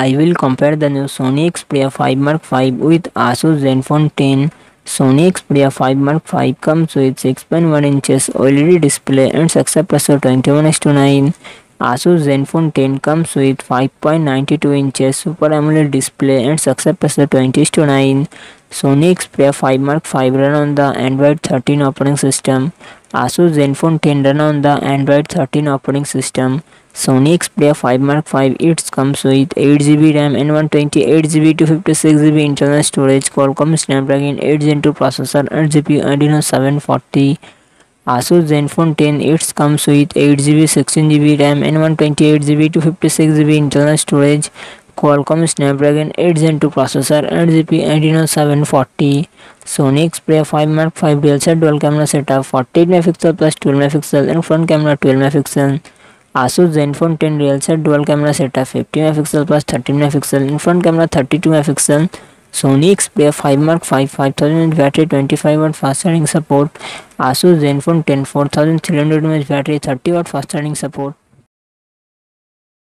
I will compare the new Sony Xperia 5 Mark 5 with Asus Zenfone 10. Sony Xperia 5 Mark 5 comes with 6.1 inches OLED display and success ratio 21:9. Asus Zenfone 10 comes with 5.92 inches Super AMOLED display and success ratio 20:9. Sony Xperia 5 Mark 5 run on the Android 13 operating system. Asus Zenfone 10 run on the Android 13 operating system. Sony Xperia 5 Mark 5 it comes with 8GB RAM and 128GB to 256GB internal storage, Qualcomm Snapdragon 8 Gen 2 processor and GPU Adreno 740. Asus Zenfone 10 it comes with 8GB, 16GB RAM and 128GB to 256GB internal storage, Qualcomm Snapdragon 8 Gen 2 processor and GPU Adreno 740. Sony Xperia 5 Mark 5 dual set dual camera setup, 48MP plus 12MP and front camera 12MP. Asus Zenfone 10 real set dual camera setup, 50MP plus 13MP and front camera 32MP. Sony Xperia 5 Mark 5 5000mAh battery, 25W fast charging support. Asus Zenfone 10 4300mAh battery, 30W fast charging support.